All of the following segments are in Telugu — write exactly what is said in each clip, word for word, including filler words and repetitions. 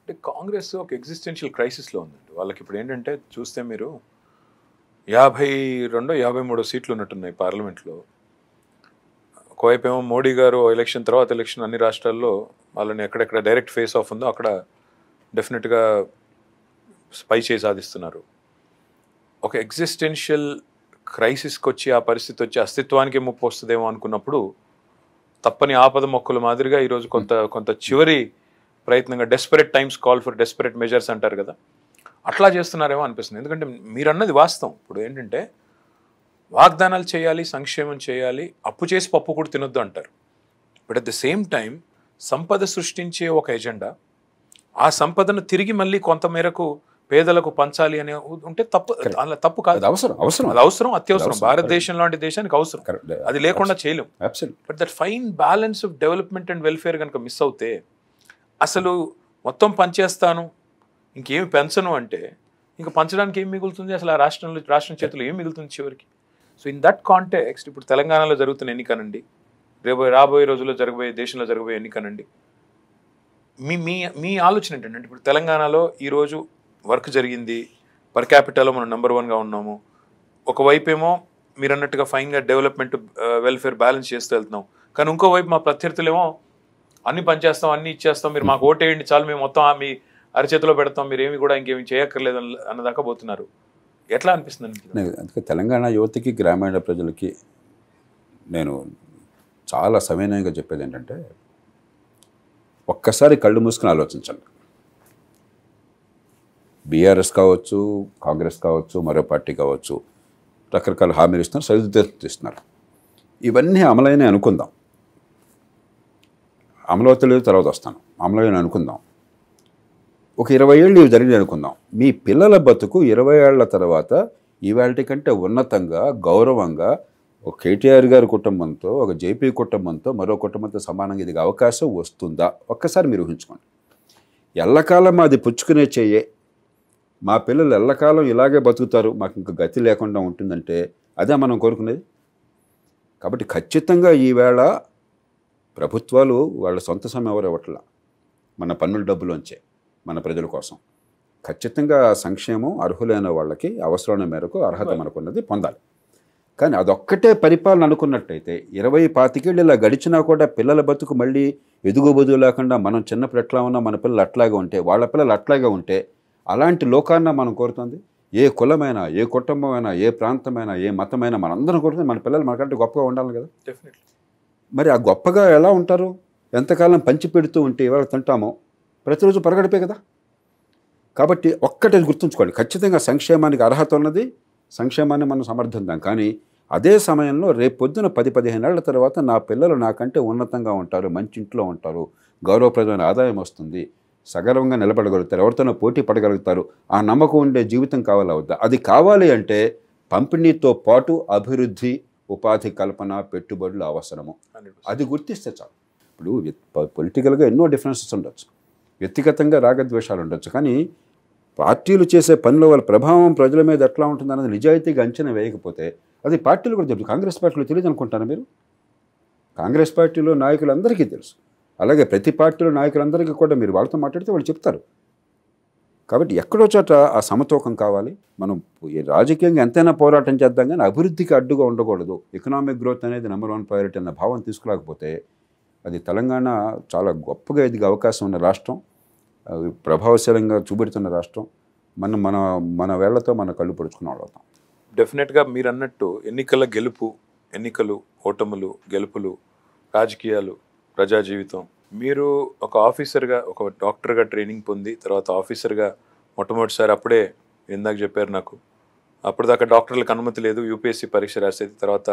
అంటే కాంగ్రెస్ ఒక ఎగ్జిస్టెన్షియల్ క్రైసిస్లో ఉందండి. వాళ్ళకి ఇప్పుడు ఏంటంటే చూస్తే మీరు యాభై రెండో యాభై మూడో సీట్లు ఉన్నట్టున్నాయి పార్లమెంట్లో. ఒకవైపు ఏమో మోడీ గారు ఎలక్షన్ తర్వాత ఎలక్షన్ అన్ని రాష్ట్రాల్లో వాళ్ళని ఎక్కడెక్కడ డైరెక్ట్ ఫేస్ ఆఫ్ ఉందో అక్కడ డెఫినెట్గా స్పై చేసి సాధిస్తున్నారు. ఒక ఎగ్జిస్టెన్షియల్ క్రైసిస్కి వచ్చి ఆ పరిస్థితి వచ్చి అస్తిత్వానికి ముప్పు వస్తుందేమో అనుకున్నప్పుడు తప్పని ఆపద మొక్కల మాదిరిగా ఈరోజు కొంత కొంత చివరి ప్రయత్నంగా desperate times call for desperate measures అంటారు కదా, అట్లా చేస్తున్నారేమో అనిపిస్తుంది. ఎందుకంటే మీరన్నది వాస్తవం. ఇప్పుడు ఏంటంటే వాగ్దానాలు చేయాలి, సంక్షేమం చేయాలి, అప్పు చేసి పప్పు కూడా తినొద్దు అంటారు. But at the same time సంపద సృష్టించే ఒక ఎజెండా, ఆ సంపదను తిరిగి మళ్ళీ కొంత మేరకు పేదలకు పంచాలి అనే ఉంటే తప్పు, అలా తప్పు కాదు, అవసరం, అవసరం, అది అవసరం, అత్యవసరం. భారతదేశం లాంటి దేశానికి అవసరం, అది లేకుండా చేయలేం. But that fine balance of development and welfare కనుక మిస్ అవుతే అసలు మొత్తం పంచేస్తాను ఇంకేమి పెంచను అంటే ఇంకా పంచడానికి ఏం మిగులుతుంది అసలు? ఆ రాష్ట్రంలో రాష్ట్రం చేతుల్లో ఏం మిగులుతుంది చివరికి? సో ఇన్ దట్ కాంటెక్స్ట్ ఇప్పుడు తెలంగాణలో జరుగుతున్న ఎన్నికనండి, రేపు రాబోయే రోజుల్లో జరగబోయే దేశంలో జరగబోయే ఎన్నికనండి, మీ మీ మీ ఆలోచన ఏంటంటే ఇప్పుడు తెలంగాణలో ఈరోజు వర్క్ జరిగింది, పర్ క్యాపిటల్లో మనం నెంబర్ వన్గా ఉన్నాము, ఒకవైపు ఏమో మీరు అన్నట్టుగా ఫైన్గా డెవలప్మెంట్ వెల్ఫేర్ బ్యాలెన్స్ చేస్తూ వెళ్తున్నాం, కానీ ఇంకోవైపు మా ప్రత్యర్థులేమో అన్ని పనిచేస్తాం, అన్నీ ఇచ్చేస్తాం, మీరు మాకు ఓటేయండి చాలు, మేము మొత్తం మీ అరచేతిలో పెడతాం, మీరు ఏమి కూడా ఇంకేమి చేయక్కర్లేదు అన్నదాకా పోతున్నారు. ఎట్లా అనిపిస్తుంది? అందుకే తెలంగాణ యువతకి గ్రామీణ ప్రజలకి నేను చాలా సవినయంగా చెప్పేది ఏంటంటే ఒక్కసారి కళ్ళు మూసుకుని ఆలోచించండి. బీఆర్ఎస్ కావచ్చు, కాంగ్రెస్ కావచ్చు, మరో పార్టీ కావచ్చు, రకరకాల హామీలు ఇస్తున్నారు, సరిదిద్దు ఇస్తున్నారు. ఇవన్నీ అమలైన అనుకుందాం, అమలవుతలేదు తర్వాత వస్తాను, అమలైన అనుకుందాం. ఒక ఇరవై ఏళ్ళు ఇవి జరిగినాయి అనుకుందాం. మీ పిల్లల బతుకు ఇరవై ఏళ్ల తర్వాత ఇవాళ కంటే ఉన్నతంగా గౌరవంగా ఒక కేటీఆర్ గారి కుటుంబంతో, ఒక జేపీ కుటుంబంతో, మరో కుటుంబంతో సమానంగా ఇది అవకాశం వస్తుందా? ఒక్కసారి మీరు ఊహించుకోండి. ఎల్లకాలం అది పుచ్చుకునే చేయే, మా పిల్లలు ఎల్లకాలం ఇలాగే బతుకుతారు, మాకు ఇంకా గతి లేకుండా ఉంటుందంటే అదే మనం కోరుకునేది. కాబట్టి ఖచ్చితంగా ఈవేళ ప్రభుత్వాలు వాళ్ళ సొంత సమయం ఎవరు ఇవ్వట్లా, మన పన్నుల డబ్బులోంచే మన ప్రజల కోసం ఖచ్చితంగా సంక్షేమం అర్హులైన వాళ్ళకి అవసరమైన మేరకు అర్హత మనకున్నది పొందాలి. కానీ అదొక్కటే పరిపాలన అనుకున్నట్టయితే ఇరవై పాతికేళ్ళు ఇలా గడిచినా కూడా పిల్లల బతుకు మళ్ళీ ఎదుగు బదుగు లేకుండా మనం చిన్నప్పుడు ఎట్లా ఉన్నా మన పిల్లలు అట్లాగే ఉంటే, వాళ్ళ పిల్లలు అట్లాగే ఉంటే అలాంటి లోకాన్న మనం కోరుతుంది. ఏ కులమైనా, ఏ కుటుంబమైనా, ఏ ప్రాంతమైనా, ఏ మతమైనా మనందరం కోరుతుంది మన పిల్లలు మనకంటే గొప్పగా ఉండాలి కదా. డెఫినెట్లీ. మరి ఆ గొప్పగా ఎలా ఉంటారు? ఎంతకాలం పంచి పెడుతూ ఉంటే ఇవాళ తింటామో ప్రతిరోజు పరగడిపే కదా. కాబట్టి ఒక్కటే గుర్తుంచుకోండి, ఖచ్చితంగా సంక్షేమానికి అర్హత ఉన్నది, సంక్షేమాన్ని మనం సమర్థిద్దాం. కానీ అదే సమయంలో రేపు పొద్దున పది పదిహేను ఏళ్ల తర్వాత నా పిల్లలు నాకంటే ఉన్నతంగా ఉంటారు, మంచి ఇంట్లో ఉంటారు, గౌరవప్రదమైన ఆదాయం వస్తుంది, సగర్వంగా నిలబడగలుగుతారు, ఎవరితోనో పోటీ పడగలుగుతారు, ఆ నమ్మకం ఉండే జీవితం కావాలి అవుద్దా? అది కావాలి అంటే పంపిణీతో పాటు అభివృద్ధి, ఉపాధి కల్పన, పెట్టుబడులు అవసరము. అది గుర్తిస్తే చాలు. ఇప్పుడు పొలిటికల్గా ఎన్నో డిఫరెన్సెస్ ఉండొచ్చు, వ్యక్తిగతంగా రాగద్వేషాలు ఉండొచ్చు, కానీ పార్టీలు చేసే పనిలో వాళ్ళ ప్రభావం ప్రజల మీద ఎట్లా ఉంటుంది అన్నది నిజాయితీగా అంచనా వేయకపోతే అది పార్టీలు కూడా తెలుసు. కాంగ్రెస్ పార్టీలో తెలియదు అనుకుంటారా మీరు? కాంగ్రెస్ పార్టీలో నాయకులందరికీ తెలుసు, అలాగే ప్రతి పార్టీలో నాయకులందరికీ కూడా మీరు వాళ్ళతో మాట్లాడితే వాళ్ళు చెప్తారు. కాబట్టి ఎక్కడో చోట ఆ సమతూకం కావాలి. మనం రాజకీయంగా ఎంతైనా పోరాటం చేద్దాం కానీ అభివృద్ధికి అడ్డుగా ఉండకూడదు. ఎకనామిక్ గ్రోత్ అనేది నెంబర్ వన్ ప్రయారిటీ అన్న భావం తీసుకురాకపోతే అది తెలంగాణ చాలా గొప్పగా ఎదిగే అవకాశం ఉన్న రాష్ట్రం, ప్రభావశీలంగా చూపెడుతున్న రాష్ట్రం, మనం మన మన వేళ్లతో మన కళ్ళు పొడుచుకున్న వాళ్ళు అవుతాం. డెఫినెట్గా మీరు అన్నట్టు ఎన్నికల గెలుపు, ఎన్నికలు, ఓటములు, గెలుపులు, రాజకీయాలు, ప్రజా జీవితం. మీరు ఒక ఆఫీసర్గా, ఒక డాక్టర్గా ట్రైనింగ్ పొంది తర్వాత ఆఫీసర్గా మొట్టమొదటిసారి అప్పుడే ఇందాక చెప్పారు నాకు, అప్పటిదాకా డాక్టర్లకు అనుమతి లేదు యూపీఎస్సీ పరీక్ష రాసేది, తర్వాత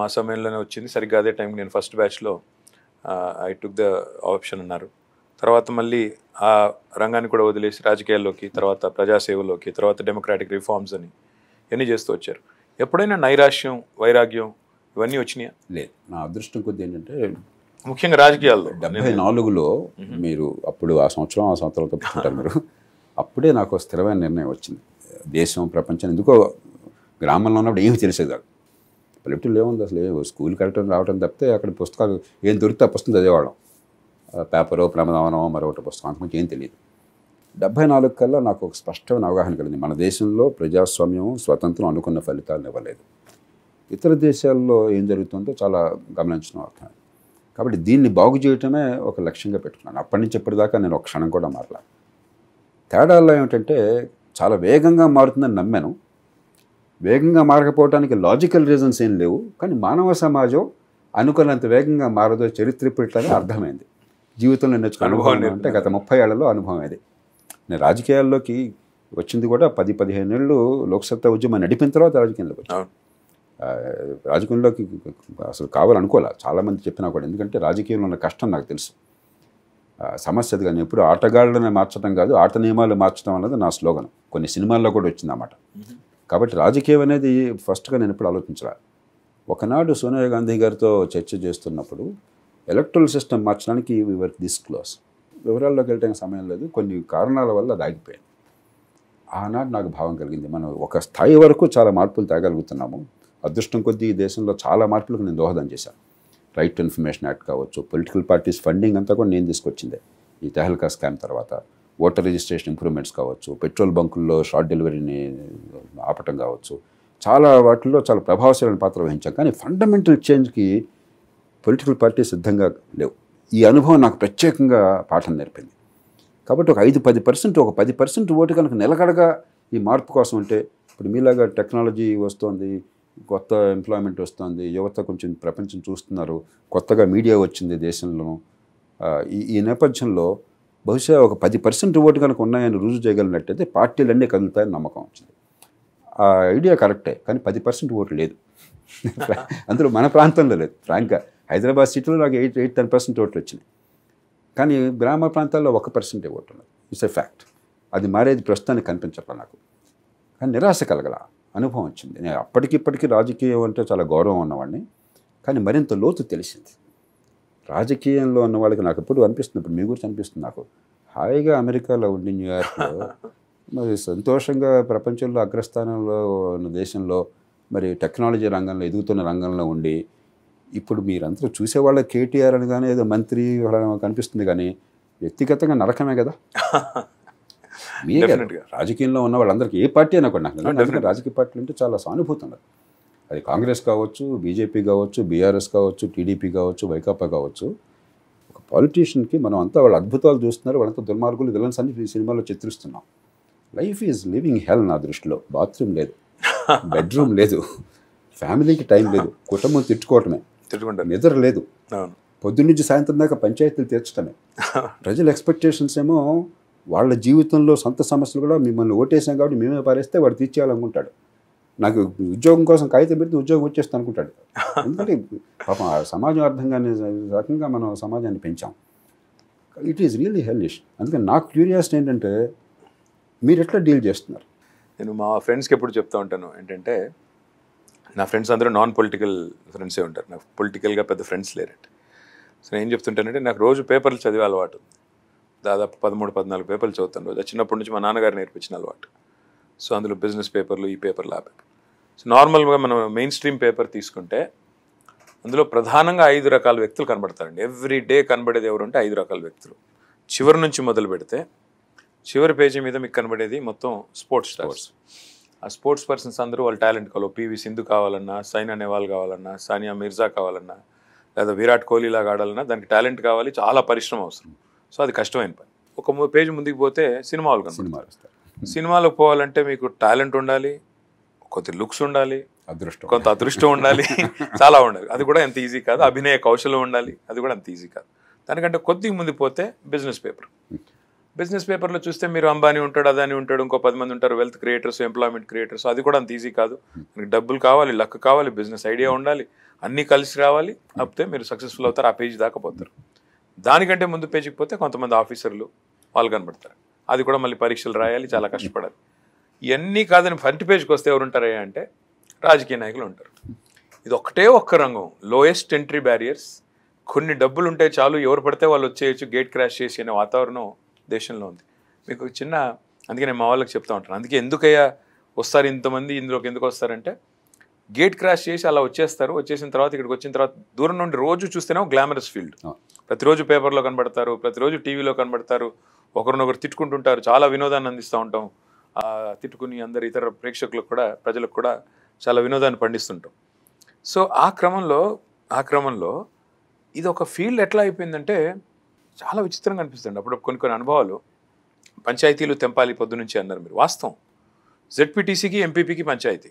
మా సమయంలోనే వచ్చింది, సరిగ్గా అదే టైంకి నేను ఫస్ట్ బ్యాచ్లో ఐ టుక్ ద ఆప్షన్ అన్నారు. తర్వాత మళ్ళీ ఆ రంగాన్ని కూడా వదిలేసి రాజకీయాల్లోకి, తర్వాత ప్రజాసేవలోకి, తర్వాత డెమోక్రాటిక్ రిఫార్మ్స్ అని ఇవన్నీ చేస్తూ వచ్చారు. ఎప్పుడైనా నైరాశ్యం, వైరాగ్యం ఇవన్నీ వచ్చినాయా? లేదు. నా అదృష్టం కొద్ది ఏంటంటే ముఖ్యంగా రాజకీయాల్లో డెబ్బై నాలుగులో మీరు అప్పుడు ఆ సంవత్సరం ఆ సంవత్సరంతో పుట్టారు మీరు, అప్పుడే నాకు స్థిరమైన నిర్ణయం వచ్చింది. దేశం, ప్రపంచం, ఎందుకో గ్రామంలో ఉన్నప్పుడు ఏమి తెలిసేది కాదు, పల్లెటూళ్ళు ఏముంది అసలు, స్కూల్కి వెళ్ళటం రావడం తప్పితే అక్కడ పుస్తకాలు ఏం దొరికితే ఆ పుస్తకం చదివేవాళ్ళం. పేపరో ప్రమాదమనో మరొకటి పుస్తకానికి మంచి ఏం తెలియదు. డెబ్బై నాలుగు కల్లా నాకు ఒక స్పష్టమైన అవగాహన కలిగింది, మన దేశంలో ప్రజాస్వామ్యం స్వతంత్రం అనుకున్న ఫలితాలను ఇవ్వలేదు, ఇతర దేశాల్లో ఏం జరుగుతుందో చాలా గమనించడం అర్థం. కాబట్టి దీన్ని బాగు చేయటమే ఒక లక్ష్యంగా పెట్టుకున్నాను. అప్పటి నుంచి ఇప్పటిదాకా నేను ఒక క్షణం కూడా మారలా. తేడాల్లో ఏమిటంటే చాలా వేగంగా మారుతుందని నమ్మాను, వేగంగా మారకపోవడానికి లాజికల్ రీజన్స్ ఏం లేవు, కానీ మానవ సమాజం అనుకున్నంత వేగంగా మారదో చరిత్ర ఇప్పట్లనే అర్థమైంది. జీవితంలో నేర్చుకున్న అనుభవం అంటే గత ముప్పై ఏళ్లలో అనుభవం అది. నేను రాజకీయాల్లోకి వచ్చింది కూడా పది పదిహేను ఏళ్ళు లోక్సత్తా ఉద్యమాన్ని నడిపిన తర్వాత రాజకీయాల్లోకి వచ్చాను. రాజకీయంలోకి అసలు కావాలనుకోలే, చాలామంది చెప్పినా కూడా, ఎందుకంటే రాజకీయంలో ఉన్న కష్టం నాకు తెలుసు. సమస్య అది, కానీ ఎప్పుడు ఆటగాళ్ళని మార్చడం కాదు, ఆట నియమాలు మార్చడం అన్నది నా స్లోగన్. కొన్ని సినిమాల్లో కూడా వచ్చిందన్నమాట. కాబట్టి రాజకీయం అనేది ఫస్ట్గా నేను ఎప్పుడు ఆలోచించరా. ఒకనాడు సోనియా గాంధీ గారితో చర్చ చేస్తున్నప్పుడు ఎలక్ట్రల్ సిస్టమ్ మార్చడానికి వీఆర్ దిస్ క్లోజ్, వివరాల్లోకి వెళ్ళడానికి సమయం లేదు, కొన్ని కారణాల వల్ల అది ఆగిపోయింది. ఆనాడు నాకు భావం కలిగింది, మనం ఒక స్థాయి వరకు చాలా మార్పులు తేగలుగుతున్నాము. అదృష్టం కొద్దీ ఈ దేశంలో చాలా మార్పులకు నేను దోహదం చేశాను. రైట్ టు ఇన్ఫర్మేషన్ యాక్ట్ కావచ్చు, పొలిటికల్ పార్టీస్ ఫండింగ్ అంతా కూడా నేను తీసుకొచ్చిందే. ఈ తెహల్కా స్కామ్ తర్వాత ఓటర్ రిజిస్ట్రేషన్ ఇంప్రూవ్మెంట్స్ కావచ్చు, పెట్రోల్ బంకుల్లో షార్ట్ డెలివరీని ఆపటం కావచ్చు, చాలా వాటిల్లో చాలా ప్రభావశీలమైన పాత్ర వహించాం. కానీ ఫండమెంటల్ చేంజ్కి పొలిటికల్ పార్టీ సిద్ధంగా లేవు. ఈ అనుభవం నాకు ప్రత్యేకంగా పాఠం నేర్పింది. కాబట్టి ఒక ఐదు పది పర్సెంట్ ఒక పది పర్సెంట్ ఓటు కనుక నిలకడగా ఈ మార్పు కోసం అంటే, ఇప్పుడు మీలాగా టెక్నాలజీ వస్తుంది, కొత్త ఎంప్లాయ్మెంట్ వస్తుంది, యువత కొంచెం ప్రపంచం చూస్తున్నారు, కొత్తగా మీడియా వచ్చింది దేశంలోనూ, ఈ ఈ నేపథ్యంలో బహుశా ఒక పది పర్సెంట్ ఓటు కనుక ఉన్నాయని రుజువు చేయగలిగినట్టయితే పార్టీలన్నీ కదులుతాయని నమ్మకం వచ్చింది. ఆ ఐడియా కరెక్టే, కానీ పది పర్సెంట్ ఓటు లేదు, అందులో మన ప్రాంతంలో లేదు. ఫ్రాంక్గా హైదరాబాద్ సిటీలో నాకు ఎయిట్ ఎయిట్ టెన్ పర్సెంట్ ఓట్లు వచ్చినాయి, కానీ గ్రామ ప్రాంతాల్లో ఒక పర్సెంటే ఓట్లు ఉన్నాయి. It's a fact. అది మారేది ప్రస్తుతానికి కనిపించట్లా నాకు. కానీ నిరాశ కలగల అనుభవం వచ్చింది. నేను అప్పటికిప్పటికీ రాజకీయం అంటే చాలా గౌరవం ఉన్నవాడిని, కానీ మరింత లోతు తెలిసింది రాజకీయంలో ఉన్న వాళ్ళకి. నాకు ఎప్పుడు అనిపిస్తుంది, ఇప్పుడు మీ గురించి అనిపిస్తుంది నాకు, హాయిగా అమెరికాలో ఉండి న్యూయార్క్లో మరి సంతోషంగా ప్రపంచంలో అగ్రస్థానంలో ఉన్న దేశంలో మరి టెక్నాలజీ రంగంలో ఎదుగుతున్న రంగంలో ఉండి, ఇప్పుడు మీరందరూ చూసేవాళ్ళ కేటీఆర్ అని కానీ ఏదో మంత్రి కనిపిస్తుంది, కానీ వ్యక్తిగతంగా నరకమే కదా. మీరే రాజకీయంలో ఉన్న వాళ్ళందరికీ ఏ పార్టీ అనుకున్నాను, రాజకీయ పార్టీలు అంటే చాలా సానుభూతి ఉండదు. అది కాంగ్రెస్ కావచ్చు, బీజేపీ కావచ్చు, బీఆర్ఎస్ కావచ్చు, టీడీపీ కావచ్చు, వైకాపా కావచ్చు. ఒక పాలిటీషియన్కి మనం అంతా వాళ్ళ అద్భుతాలు చూస్తున్నారు, వాళ్ళంతా దుర్మార్గులు, విలన్స్ అని సినిమాలో చిత్రిస్తున్నాం. లైఫ్ ఈజ్ లివింగ్ హెల్ నా దృష్టిలో. బాత్రూమ్ లేదు, బెడ్రూమ్ లేదు, ఫ్యామిలీకి టైం లేదు, కుటుంబం తిట్టుకోవటమే, తిట్టుకుంటారు, నిద్ర లేదు, పొద్దున్నుంచి సాయంత్రం దాకా పంచాయతీలు తీర్చడమే, ప్రజల ఎక్స్పెక్టేషన్స్ ఏమో వాళ్ళ జీవితంలో సొంత సమస్యలు కూడా. మిమ్మల్ని ఓటేసాం కాబట్టి మేమే పారేస్తే వాడు తీర్చేయాలనుకుంటాడు. నాకు ఉద్యోగం కోసం కాగితం పెడితే ఉద్యోగం వచ్చేస్తా అనుకుంటాడు. ఎందుకంటే పాపం సమాజం అర్థంగానే రకంగా మనం సమాజాన్ని పెంచాం. It is really hellish. అందుకని నాకు క్యూరియాసిటీ ఏంటంటే మీరు ఎట్లా డీల్ చేస్తున్నారు? నేను మా ఫ్రెండ్స్కి ఎప్పుడు చెప్తా ఉంటాను ఏంటంటే, నా ఫ్రెండ్స్ అందరూ నాన్ పొలిటికల్ ఫ్రెండ్సే ఉంటారు, నాకు పొలిటికల్గా పెద్ద ఫ్రెండ్స్ లేరండి. సో నేను ఏం చెప్తుంటానంటే, నాకు రోజు పేపర్లు చదివే అలవాటు, దాదాపు పదమూడు పద్నాలుగు పేపర్లు చదువుతాను రోజు. చిన్నప్పటి నుంచి మా నాన్నగారు నేర్పించిన అలవాటు. సో అందులో బిజినెస్ పేపర్లు, ఈ పేపర్లు, ఆ పేపర్. సో నార్మల్గా మనం మెయిన్ స్ట్రీమ్ పేపర్ తీసుకుంటే అందులో ప్రధానంగా ఐదు రకాల వ్యక్తులు కనబడతారండి. ఎవ్రీ డే కనబడేది ఎవరంటే ఐదు రకాల వ్యక్తులు. చివరి నుంచి మొదలు పెడితే చివరి పేజీ మీద మీకు కనబడేది మొత్తం స్పోర్ట్స్ స్టార్స్. ఆ స్పోర్ట్స్ పర్సన్స్ అందరూ వాళ్ళ టాలెంట్ కావాలి. పీవీ సింధు కావాలన్నా, సైనా నెవాల్ కావాలన్నా, సానియా మిర్జా కావాలన్నా, లేదా విరాట్ కోహ్లీలాగా ఆడాలన్నా దానికి టాలెంట్ కావాలి, చాలా పరిశ్రమ అవసరం. సో అది కష్టమైన పని. ఒక పేజీ ముందుకు పోతే సినిమాలు కనబడతారు. సినిమాలకు పోవాలంటే మీకు టాలెంట్ ఉండాలి, కొంత లుక్స్ ఉండాలి, అదృష్టం, కొంత అదృష్టం ఉండాలి, చాలా ఉండాలి. అది కూడా ఎంత ఈజీ కాదు. అభినయ కౌశలం ఉండాలి, అది కూడా అంత ఈజీ కాదు. దానికంటే కొద్దిగా ముందు పోతే బిజినెస్ పేపర్. బిజినెస్ పేపర్లో చూస్తే మీరు అంబానీ ఉంటాడు, అదాని ఉంటాడు, ఇంకో పది మంది ఉంటారు, వెల్త్ క్రియేటర్స్, ఎంప్లాయ్మెంట్ క్రియేటర్స్. అది కూడా అంత ఈజీ కాదు. మీకు డబ్బులు కావాలి, లక్ కావాలి, బిజినెస్ ఐడియా ఉండాలి, అన్నీ కలిసి రావాలి, అప్తే మీరు సక్సెస్ఫుల్ అవుతారు, ఆ పేజీ దాకా పోతారు. దానికంటే ముందు పేజీకి పోతే కొంతమంది ఆఫీసర్లు వాళ్ళు కనబడతారు. అది కూడా మళ్ళీ పరీక్షలు రాయాలి, చాలా కష్టపడాలి. ఇవన్నీ కాదని ఫ్రంట్ పేజ్కి వస్తే ఎవరు ఉంటారా అంటే రాజకీయ నాయకులు ఉంటారు. ఇది ఒకటే ఒక్క రంగం, లోయెస్ట్ ఎంట్రీ బ్యారియర్స్. కొన్ని డబ్బులు ఉంటే చాలు, ఎవరు పడితే వాళ్ళు వచ్చేయచ్చు, గేట్ క్రాష్ చేసి అనే వాతావరణం దేశంలో ఉంది. మీకు చిన్న, అందుకే నేను మా వాళ్ళకి చెప్తా ఉంటాను, అందుకే ఎందుకయ్యా వస్తారు ఇంతమంది ఇందులోకి, ఎందుకు వస్తారంటే గేట్ క్రాష్ చేసి అలా వచ్చేస్తారు. వచ్చేసిన తర్వాత ఇక్కడికి వచ్చిన తర్వాత దూరం నుండి రోజు చూస్తేనే గ్లామరస్ ఫీల్డ్, ప్రతిరోజు పేపర్లో కనబడతారు, ప్రతిరోజు టీవీలో కనబడతారు, ఒకరినొకరు తిట్టుకుంటుంటారు, చాలా వినోదాన్ని అందిస్తూ ఉంటాం. ఆ తిట్టుకుని అందరు ఇతర ప్రేక్షకులకు కూడా ప్రజలకు కూడా చాలా వినోదాన్ని పండిస్తుంటాం. సో ఆ క్రమంలో ఆ క్రమంలో ఇది ఒక ఫీల్డ్ ఎట్లా అయిపోయిందంటే చాలా విచిత్రంగా అనిపిస్తుంది. అప్పుడు కొన్ని కొన్ని అనుభవాలు. పంచాయతీలు తెంపాలి పొద్దు నుంచి అన్నారు మీరు, వాస్తవం. జెడ్పీటీసీకి ఎంపీపీకి పంచాయతీ.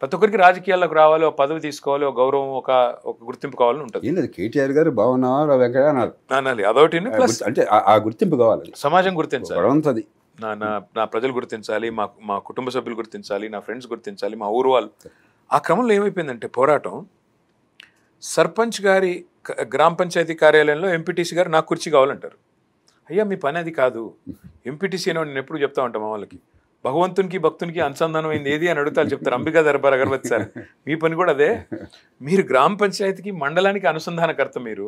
ప్రతి ఒక్కరికి రాజకీయాల్లోకి రావాలి, ఒక పదవి తీసుకోవాలి, ఒక గౌరవం, ఒక ఒక గుర్తింపు కావాలని ఉంటుంది. కేటీఆర్ గారు బాగున్నారు అనాలి, అదొకటి. అంటే ఆ గుర్తింపు కావాలి, సమాజం గుర్తించాలి, నా నా ప్రజలు గుర్తించాలి, మా మా కుటుంబ సభ్యులు గుర్తించాలి, నా ఫ్రెండ్స్ గుర్తించాలి, మా ఊరు వాళ్ళు. ఆ క్రమంలో ఏమైపోయిందంటే పోరాటం, సర్పంచ్ గారి గ్రామ పంచాయతీ కార్యాలయంలో ఎంపీటీసీ గారు నాకు కుర్చీ కావాలంటారు. అయ్యా మీ పని అది కాదు, ఎంపీటీసీ అని నేను ఎప్పుడు చెప్తా ఉంటాను మా వాళ్ళకి, భగవంతునికి భక్తునికి అనుసంధానమైంది ఏది అని అడుగుతారు, చెప్తారు అంబికా దర్బార్ అగరబత్ సార్. మీ పని కూడా అదే, మీరు గ్రామ పంచాయతీకి మండలానికి అనుసంధానకర్త, మీరు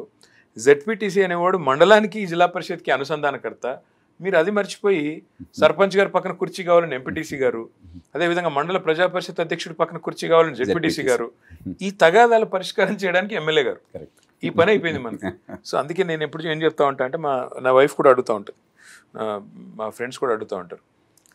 జెడ్పీటీసీ అనేవాడు మండలానికి జిల్లా పరిషత్కి అనుసంధానకర్త, మీరు అది మర్చిపోయి సర్పంచ్ గారు పక్కన కుర్చీ కావాలని ఎంపీటీసీ గారు, అదేవిధంగా మండల ప్రజా పరిషత్ అధ్యక్షుడు పక్కన కుర్చీ కావాలని జెడ్పీటీసీ గారు, ఈ తగాదాలు పరిష్కారం చేయడానికి ఎమ్మెల్యే గారు, ఈ పని అయిపోయింది మనకి. సో అందుకే నేను ఎప్పుడు ఏం చెప్తా ఉంటా అంటే, మా నా వైఫ్ కూడా అడుగుతూ ఉంటుంది, మా ఫ్రెండ్స్ కూడా అడుగుతూ ఉంటారు,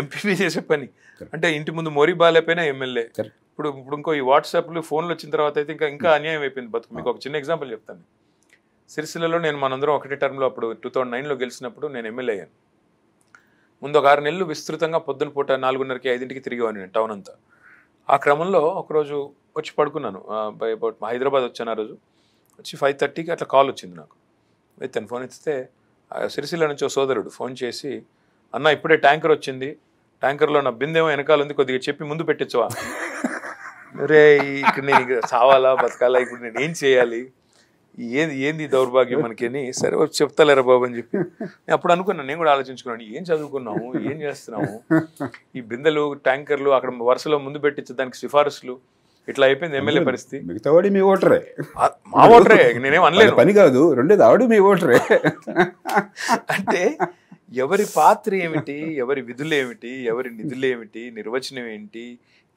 ఎంపీపీ చేసే పని, అంటే ఇంటి ముందు మోరీ బాలేపోయినా ఎమ్మెల్యే. ఇప్పుడు ఇప్పుడు ఇంకో ఈ వాట్సాప్లు ఫోన్లు వచ్చిన తర్వాత అయితే ఇంకా ఇంకా అన్యాయం అయిపోయింది బతుకు. మీకు ఒక చిన్న ఎగ్జాంపుల్ చెప్తాను. సిరిసిల్లలో నేను మనందరం ఒకటే టర్మ్లో అప్పుడు టూ థౌజండ్ నైన్లో గెలిచినప్పుడు నేను ఎమ్మెల్యే అయ్యాను. ముందు ఒక ఆరు నెలలు విస్తృతంగా పొద్దున పూట నాలుగున్నరకి ఐదింటికి తిరిగేవాడిని నేను టౌన్ అంతా. ఆ క్రమంలో ఒకరోజు వచ్చి పడుకున్నాను, బై అబౌట్ హైదరాబాద్ వచ్చాను ఆ రోజు, వచ్చి ఫైవ్ థర్టీకి అట్లా కాల్ వచ్చింది నాకు. అయితే ఫోన్ ఇస్తే సిరిసిల్ల నుంచి ఓ సోదరుడు ఫోన్ చేసి, అన్న ఇప్పుడే ట్యాంకర్ వచ్చింది, ట్యాంకర్లో నా బిందేమో వెనకాల ఉంది, కొద్దిగా చెప్పి ముందు పెట్టించవా. రే ఇక్కడ నేను చావాలా బతకాలా, ఇప్పుడు నేను ఏం చేయాలి, ఏది ఏంది దౌర్భాగ్యం మనకని. సరే వచ్చి చెప్తాలేరా బాబు అని చెప్పి నేను అప్పుడు అనుకున్నాను, నేను కూడా ఆలోచించుకున్నాను, ఏం చదువుకున్నాము, ఏం చేస్తున్నాము, ఈ బిందెలు ట్యాంకర్లు అక్కడ వరుసలో ముందు పెట్టించడానికి సిఫారసులు, ఇట్లా అయిపోయింది ఎమ్మెల్యే పరిస్థితి. మిగతా వాడు మీ ఓటరే, మా ఓటరే, నేనేం అనలేదు, పని కాదు రెండేది ఆవిడ మీ ఓటరే. అంటే ఎవరి పాత్ర ఏమిటి, ఎవరి విధులు ఏమిటి, ఎవరి నిధులు ఏమిటి, నిర్వచనం ఏంటి,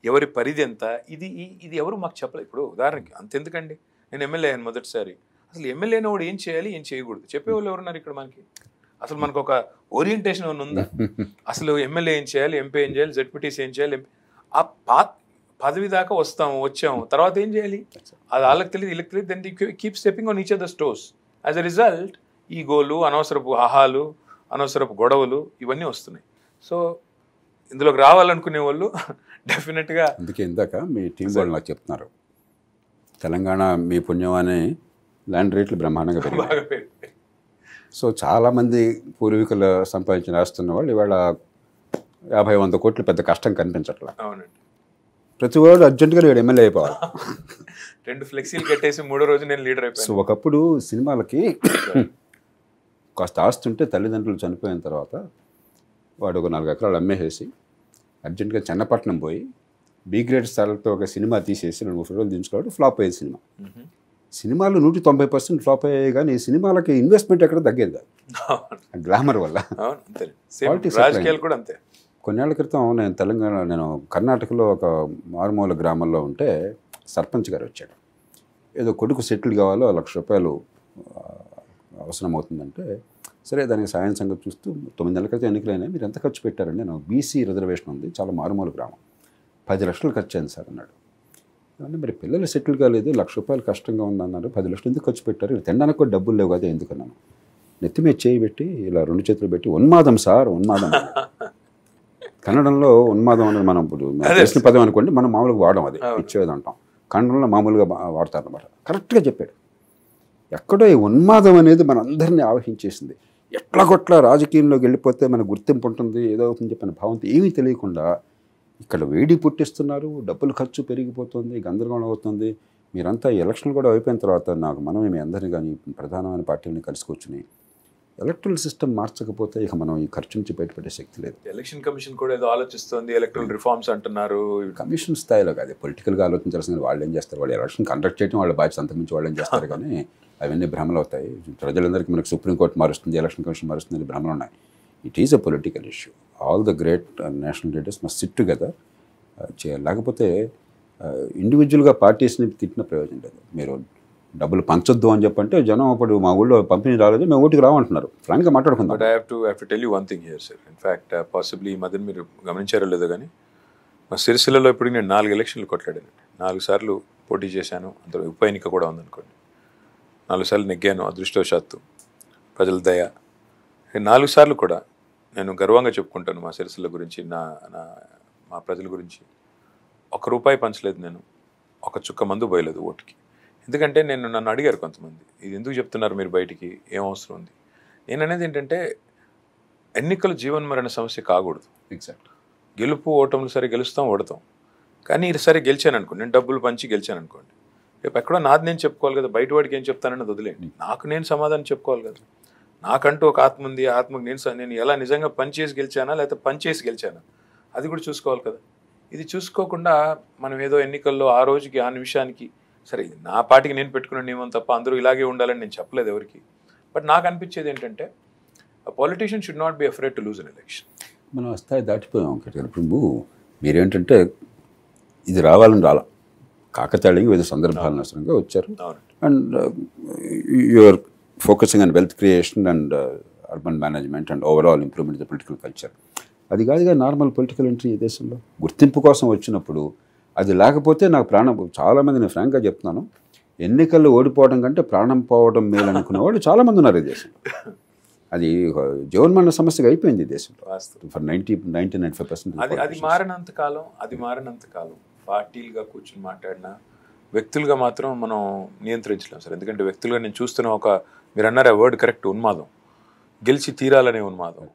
ఎవరి పరిధి ఎంత, ఇది ఇది ఎవరు మాకు చెప్పలేదు. ఇప్పుడు ఉదాహరణకి అంతెందుకండి, నేను ఎమ్మెల్యే అయ్యాను మొదటిసారి, అసలు ఎమ్మెల్యే అయినవాడు ఏం చేయాలి ఏం చేయకూడదు చెప్పేవాళ్ళు ఎవరున్నారు ఇక్కడ మనకి? అసలు మనకు ఒక ఓరియంటేషన్ ఏమైనా ఉందా? అసలు ఎమ్మెల్యే ఏం చేయాలి, ఎంపీ ఏం చేయాలి, జెడ్పీటీసీ ఏం చేయాలి, ఆ పా పదవి దాకా వస్తాము వచ్చాము, తర్వాత ఏం చేయాలి అది వాళ్ళకి తెలియదు, వీళ్ళకి తెలియదు. Then you keep stepping on each of the stores, as a result ఈ గోలు, అనవసరపు ఆహాలు, అనవసరపు గొడవలు, ఇవన్నీ వస్తున్నాయి. సో ఇందులోకి రావాలనుకునే వాళ్ళు డెఫినెట్గా. అందుకే ఇందాక మీ టీం వాళ్ళు నాకు చెప్తున్నారు, తెలంగాణ మీ పుణ్యం అనే ల్యాండ్ రేట్లు బ్రహ్మాండంగా పెరిగాయి. సో చాలామంది పూర్వీకులు సంపాదించిన ఆస్తున్న వాళ్ళు ఇవాళ యాభై వంద కోట్లు పెద్ద కష్టం కనిపించట్లా. అవునండి, ప్రతి వాడు అర్జెంటుగా వీడు ఎమ్మెల్యే అయిపోవాలి. రెండు ఫ్లెక్సీలు కట్టేసి మూడో రోజు నేను లీడర్ అయిపోయాను. సో ఒకప్పుడు సినిమాలకి కాస్త ఆస్తుంటే తల్లిదండ్రులు చనిపోయిన తర్వాత వాడు ఒక నాలుగు ఎకరాలు అమ్మేసేసి అర్జెంటుగా చెన్నపట్నం పోయి బి గ్రేడ్ స్థాయిలతో ఒక సినిమా తీసేసి రెండు మూడు రోజులు దించుకోవడం, ఫ్లాప్ అయ్యే సినిమా. సినిమాలు నూట తొంభై పర్సెంట్ ఫ్లాప్ అయ్యాయి, కానీ ఈ సినిమాలకి ఇన్వెస్ట్మెంట్ ఎక్కడ తగ్గేది కాదు, గ్లామర్ వల్ల. కొన్నేళ్ల క్రితం నేను తెలంగాణ నేను కర్ణాటకలో ఒక మారుమూల గ్రామంలో ఉంటే సర్పంచ్ గారు వచ్చాడు. ఏదో కొడుకు సెటిల్ కావాలో లక్ష రూపాయలు అవసరం అవుతుందంటే, సరే దానికి సాయం సంగతి చూస్తూ, తొమ్మిది నెలల క్రితం ఎన్నికలైనా మీరు ఎంత ఖర్చు పెట్టారండి? నేను బీసీ రిజర్వేషన్ ఉంది, చాలా మారుమూల గ్రామం, పది లక్షలు ఖర్చు అయింది సార్ అన్నాడు. అంటే మరి పిల్లలు సెటిల్ కాలేదు, లక్ష రూపాయలు కష్టంగా ఉందన్నారు, పది లక్షలు ఎందుకు ఖర్చు పెట్టారు? ఇది తినడానికి కూడా డబ్బులు లేవు కదా ఎందుకన్నాను. నెత్తిమే చేయి పెట్టి ఇలా రెండు చేతులు పెట్టి, ఉన్మాదం సార్ ఉన్మాదం. కన్నడంలో ఉన్మాదం అనేది మనం ఇప్పుడు ప్రశ్న పదం అనుకోండి, మనం మామూలుగా వాడడం, అది ఇచ్చేది అంటాం. కన్నడంలో మామూలుగా వాడతారు అనమాట. కరెక్ట్గా చెప్పాడు. ఎక్కడో ఈ ఉన్మాదం అనేది మనందరినీ ఆవహించేసింది. ఎట్లా కొట్లా రాజకీయంలోకి వెళ్ళిపోతే మన గుర్తింపు ఉంటుంది, ఏదో అవుతుంది చెప్పిన భావంతో ఏమీ తెలియకుండా ఇక్కడ వేడి పుట్టిస్తున్నారు, డబ్బులు ఖర్చు పెరిగిపోతుంది, గందరగోళం అవుతుంది. మీరంతా ఎలక్షన్ కూడా అయిపోయిన తర్వాత నాకు మనమే మీ అందరినీ కానీ ప్రధానమైన పార్టీలని కలుసుకొచ్చుని ఎలక్ట్రల్ సిస్టమ్ మార్చకపోతే ఇక మనం ఈ ఖర్చు నుంచి బయటపడే శక్తి లేదు. ఎలక్షన్ కమిషన్ కూడా ఏదో ఆలోచిస్తుంది, ఎలక్ట్రల్ రిఫార్మ్స్ అంటున్నారు. కమిషన్ స్థాయిలో కాదు, పొలిటికల్గా ఆలోచించాల్సిన వాళ్ళు ఏం చేస్తారు, వాళ్ళు ఎలక్షన్ కండక్ట్ చేయడం వాళ్ళ బాధ్యత అంతమించి వాళ్ళు ఏం చేస్తారు. కానీ అవన్నీ భ్రమలు అవుతాయి ప్రజలందరికీ. మనకు సుప్రీంకోర్టు మారుస్తుంది, ఎలక్షన్ కమిషన్ మారుస్తుంది, భ్రమలు ఉన్నాయి. It is a political issue. All the great national leaders must sit together చేయాలి. లేకపోతే ఇండివిజువల్గా పార్టీస్ని తిట్టిన ప్రయోజనం లేదు. మీరు డబ్బులు పంచొద్దు అని చెప్పంటే జనం ఇప్పుడు మా ఊళ్ళో పంపిణీ రాలేదు, మేము ఓటుకు రావంటున్నారు. ఫ్రాంక్గా మాట్లాడుకుందాం. But I have to I have to tell you one thing here sir. In fact possibly ఈ మధ్యన మీరు గమనించారో లేదో కానీ మా సిరిసిల్లలో ఇప్పుడు నేను నాలుగు ఎలక్షన్లు కొట్లాడానండి. నాలుగు సార్లు పోటీ చేశాను, అంత ఉప ఎన్నిక కూడా ఉందనుకోండి. నాలుగు సార్లు నెగ్గాను అదృష్టవశాత్తు ప్రజల దయ. నాలుగు సార్లు కూడా నేను గర్వంగా చెప్పుకుంటాను మా సిరిసిల్ల గురించి, నా నా మా ప్రజల గురించి. ఒక రూపాయి పంచలేదు నేను, ఒక చుక్క మందు పోయలేదు ఓటుకి. ఎందుకంటే నేను నన్ను అడిగారు కొంతమంది, ఇది ఎందుకు చెప్తున్నారు మీరు బయటికి, ఏం అవసరం ఉంది. నేను అనేది ఏంటంటే ఎన్నికలు జీవన్మరణ సమస్య కాకూడదు. ఎగ్జాక్ట్ గెలుపు ఓటములు సరే గెలుస్తాం ఓడతాం, కానీ ఇది సరే గెలిచాను అనుకోండి, నేను డబ్బులు పంచి గెలిచాను అనుకోండి, రేపు ఎక్కడో నాది నేను చెప్పుకోవాలి కదా, బయట వాడికి ఏం చెప్తానన్నది వదిలేండి, నాకు నేను సమాధానం చెప్పుకోవాలి కదా. నాకంటూ ఒక ఆత్మ ఉంది, ఆ ఆత్మకు నేను నేను ఎలా నిజంగా పనిచేసి గెలిచానా లేకపోతే పనిచేసి గెలిచానా అది కూడా చూసుకోవాలి కదా. ఇది చూసుకోకుండా మనం ఏదో ఎన్నికల్లో ఆ రోజుకి ఆ నిమిషానికి సరే నా పార్టీకి నేను పెట్టుకున్న నియమం తప్ప అందరూ ఇలాగే ఉండాలని నేను చెప్పలేదు ఎవరికి. బట్ నాకు అనిపించేది ఏంటంటే politician should not be afraid to lose an election. మనం స్థాయి దాటిపోయాం ప్రభు. మీరేంటంటే ఇది రావాలని రాలా, కాకతాళీయంగా వివిధ సందర్భాలను అవసరంగా వచ్చారు. And you're focusing and wealth creation and urban management and overall improvement the political culture. అది కాదుగా నార్మల్ పొలిటికల్ ఎంట్రీ ఈ దేశంలో. గుర్తింపు కోసం వచ్చినప్పుడు అది లేకపోతే నాకు ప్రాణం, చాలామంది నేను ఫ్రాంక్గా చెప్తున్నాను, ఎన్నికల్లో ఓడిపోవడం కంటే ప్రాణం పోవడం మేలు అనుకునేవాళ్ళు చాలామంది ఉన్నారు ఈ దేశంలో. అది జీవన్మరణ సమస్యగా అయిపోయింది ఈ దేశంలో for ninety ninety nine five percent అది అది మారినంతకాలం అది మారినంతకాలం పార్టీలుగా కూర్చొని మాట్లాడినా వ్యక్తులుగా మాత్రం మనం నియంత్రించలేం సార్. ఎందుకంటే వ్యక్తులుగా నేను చూస్తున్న ఒక మీరు అన్నారు ఆ వర్డ్ కరెక్ట్, ఉన్మాదం, గెలిచి తీరాలనే ఉన్మాదం.